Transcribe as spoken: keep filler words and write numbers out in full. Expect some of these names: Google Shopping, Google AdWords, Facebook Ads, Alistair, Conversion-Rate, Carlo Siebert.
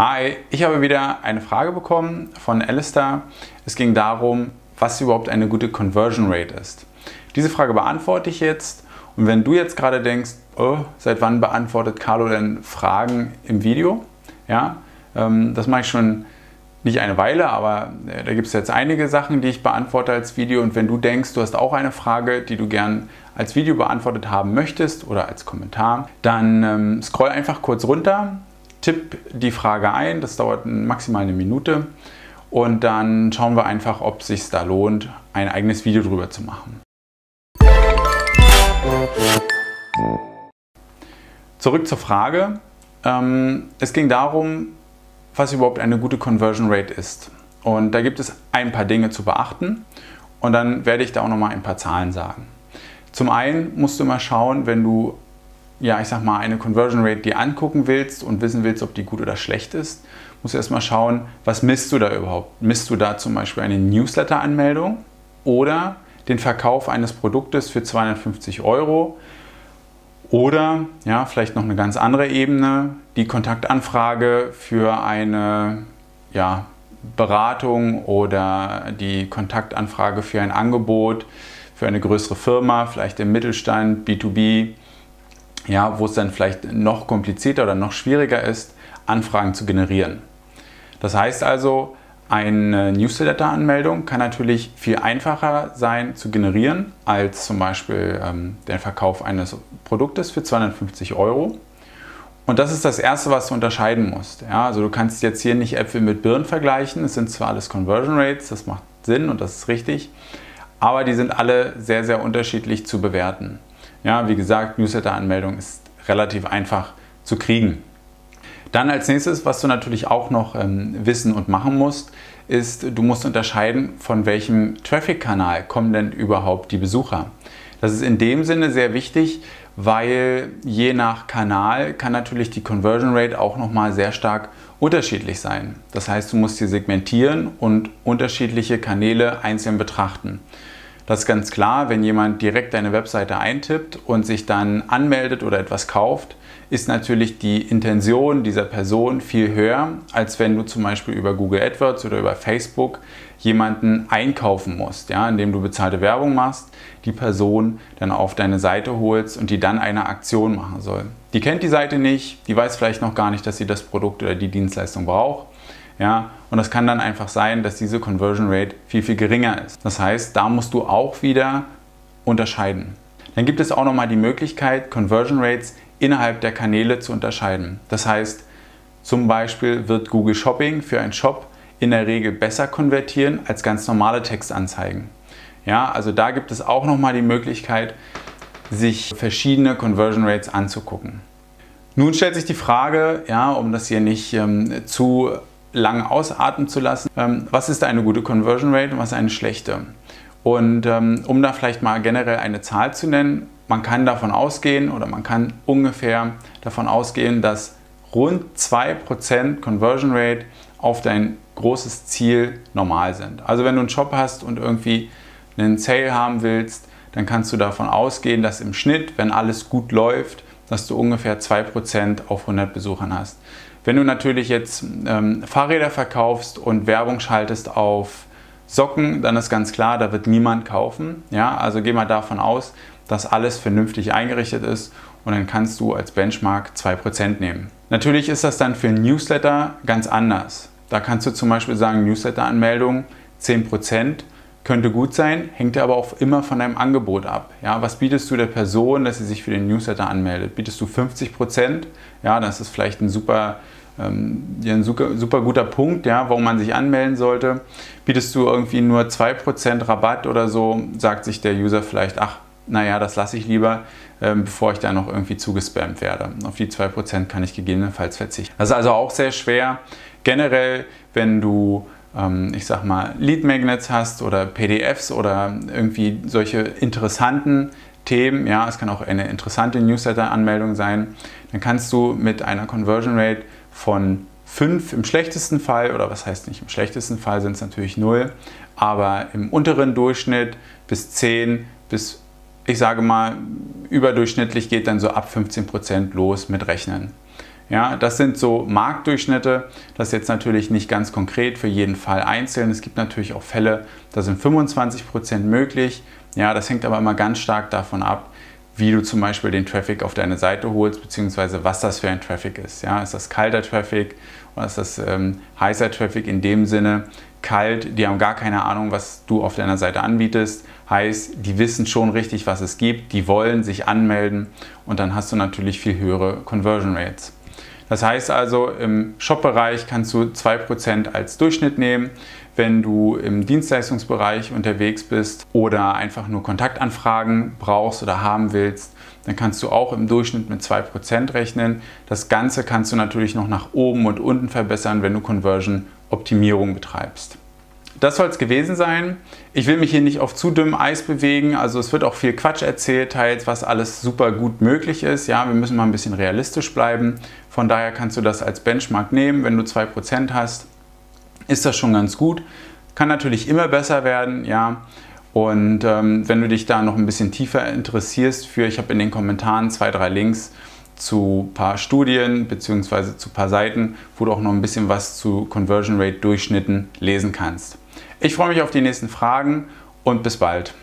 Hi, ich habe wieder eine Frage bekommen von Alistair. Es ging darum, was überhaupt eine gute Conversion-Rate ist. Diese Frage beantworte ich jetzt. Und wenn du jetzt gerade denkst, oh, seit wann beantwortet Carlo denn Fragen im Video? Ja, ähm, das mache ich schon nicht eine Weile, aber äh, da gibt es jetzt einige Sachen, die ich beantworte als Video. Und wenn du denkst, du hast auch eine Frage, die du gern als Video beantwortet haben möchtest oder als Kommentar, dann ähm, scroll einfach kurz runter. Tipp die Frage ein, das dauert maximal eine Minute und dann schauen wir einfach, ob es sich da lohnt, ein eigenes Video drüber zu machen. Zurück zur Frage. Es ging darum, was überhaupt eine gute Conversion Rate ist. Und da gibt es ein paar Dinge zu beachten und dann werde ich da auch nochmal ein paar Zahlen sagen. Zum einen musst du mal schauen, wenn du ja, ich sag mal, eine Conversion Rate, die angucken willst und wissen willst, ob die gut oder schlecht ist, musst du erstmal schauen, was misst du da überhaupt? Misst du da zum Beispiel eine Newsletter-Anmeldung oder den Verkauf eines Produktes für zweihundertfünfzig Euro oder ja, vielleicht noch eine ganz andere Ebene, die Kontaktanfrage für eine ja, Beratung oder die Kontaktanfrage für ein Angebot, für eine größere Firma, vielleicht im Mittelstand, B zwei B. Ja, wo es dann vielleicht noch komplizierter oder noch schwieriger ist, Anfragen zu generieren. Das heißt also, eine Newsletter-Anmeldung kann natürlich viel einfacher sein zu generieren, als zum Beispiel ähm, der Verkauf eines Produktes für zweihundertfünfzig Euro. Und das ist das Erste, was du unterscheiden musst. Ja, also du kannst jetzt hier nicht Äpfel mit Birnen vergleichen. Es sind zwar alles Conversion Rates, das macht Sinn und das ist richtig, aber die sind alle sehr, sehr unterschiedlich zu bewerten. Ja, wie gesagt, Newsletter-Anmeldung ist relativ einfach zu kriegen. Dann als nächstes, was du natürlich auch noch ähm, wissen und machen musst, ist, du musst unterscheiden, von welchem Traffic-Kanal kommen denn überhaupt die Besucher. Das ist in dem Sinne sehr wichtig, weil je nach Kanal kann natürlich die Conversion Rate auch nochmal sehr stark unterschiedlich sein. Das heißt, du musst hier segmentieren und unterschiedliche Kanäle einzeln betrachten. Das ist ganz klar, wenn jemand direkt deine Webseite eintippt und sich dann anmeldet oder etwas kauft, ist natürlich die Intention dieser Person viel höher, als wenn du zum Beispiel über Google AdWords oder über Facebook jemanden einkaufen musst, ja, indem du bezahlte Werbung machst, die Person dann auf deine Seite holst und die dann eine Aktion machen soll. Die kennt die Seite nicht, die weiß vielleicht noch gar nicht, dass sie das Produkt oder die Dienstleistung braucht. Ja, und das kann dann einfach sein, dass diese Conversion Rate viel, viel geringer ist. Das heißt, da musst du auch wieder unterscheiden. Dann gibt es auch nochmal die Möglichkeit, Conversion Rates innerhalb der Kanäle zu unterscheiden. Das heißt, zum Beispiel wird Google Shopping für einen Shop in der Regel besser konvertieren als ganz normale Textanzeigen. Ja, also da gibt es auch nochmal die Möglichkeit, sich verschiedene Conversion Rates anzugucken. Nun stellt sich die Frage, ja, um das hier nicht ähm, zu lang ausatmen zu lassen, was ist eine gute Conversion Rate und was eine schlechte. Und um da vielleicht mal generell eine Zahl zu nennen, man kann davon ausgehen oder man kann ungefähr davon ausgehen, dass rund zwei Prozent Conversion Rate auf dein großes Ziel normal sind. Also wenn du einen Shop hast und irgendwie einen Sale haben willst, dann kannst du davon ausgehen, dass im Schnitt, wenn alles gut läuft, dass du ungefähr zwei Prozent auf hundert Besuchern hast. Wenn du natürlich jetzt ähm, Fahrräder verkaufst und Werbung schaltest auf Socken, dann ist ganz klar, da wird niemand kaufen. Ja? Also geh mal davon aus, dass alles vernünftig eingerichtet ist und dann kannst du als Benchmark zwei Prozent nehmen. Natürlich ist das dann für Newsletter ganz anders. Da kannst du zum Beispiel sagen, Newsletter-Anmeldung zehn Prozent könnte gut sein, hängt aber auch immer von deinem Angebot ab. Ja, was bietest du der Person, dass sie sich für den Newsletter anmeldet? Bietest du fünfzig Prozent? Ja, das ist vielleicht ein super ein super, super guter Punkt, ja, warum man sich anmelden sollte. Bietest du irgendwie nur zwei Prozent Rabatt oder so, sagt sich der User vielleicht, ach, naja, das lasse ich lieber, ähm, bevor ich da noch irgendwie zugespammt werde. Auf die zwei Prozent kann ich gegebenenfalls verzichten. Das ist also auch sehr schwer. Generell, wenn du, ähm, ich sag mal, Lead Magnets hast oder P D Fs oder irgendwie solche interessanten Themen, ja, es kann auch eine interessante Newsletter-Anmeldung sein, dann kannst du mit einer Conversion Rate von fünf im schlechtesten Fall, oder was heißt nicht im schlechtesten Fall, sind es natürlich null, aber im unteren Durchschnitt bis zehn, bis, ich sage mal, überdurchschnittlich geht dann so ab fünfzehn Prozent los mit Rechnen. Ja, das sind so Marktdurchschnitte. Das ist jetzt natürlich nicht ganz konkret für jeden Fall einzeln. Es gibt natürlich auch Fälle, da sind fünfundzwanzig Prozent möglich. Ja, das hängt aber immer ganz stark davon ab, wie du zum Beispiel den Traffic auf deine Seite holst, beziehungsweise was das für ein Traffic ist. Ja, ist das kalter Traffic oder ist das ähm, heißer Traffic in dem Sinne? Kalt, die haben gar keine Ahnung, was du auf deiner Seite anbietest. Heißt, die wissen schon richtig, was es gibt, die wollen sich anmelden und dann hast du natürlich viel höhere Conversion-Rates. Das heißt also, im Shop-Bereich kannst du zwei Prozent als Durchschnitt nehmen. Wenn du im Dienstleistungsbereich unterwegs bist oder einfach nur Kontaktanfragen brauchst oder haben willst, dann kannst du auch im Durchschnitt mit zwei Prozent rechnen. Das Ganze kannst du natürlich noch nach oben und unten verbessern, wenn du Conversion-Optimierung betreibst. Das soll es gewesen sein. Ich will mich hier nicht auf zu dünnem Eis bewegen, also es wird auch viel Quatsch erzählt, teils, was alles super gut möglich ist. Ja, wir müssen mal ein bisschen realistisch bleiben. Von daher kannst du das als Benchmark nehmen. Wenn du zwei Prozent hast, ist das schon ganz gut. Kann natürlich immer besser werden, ja. Und ähm, wenn du dich da noch ein bisschen tiefer interessierst für, ich habe in den Kommentaren zwei, drei Links zu ein paar Studien bzw. zu ein paar Seiten, wo du auch noch ein bisschen was zu Conversion-Rate-Durchschnitten lesen kannst. Ich freue mich auf die nächsten Fragen und bis bald.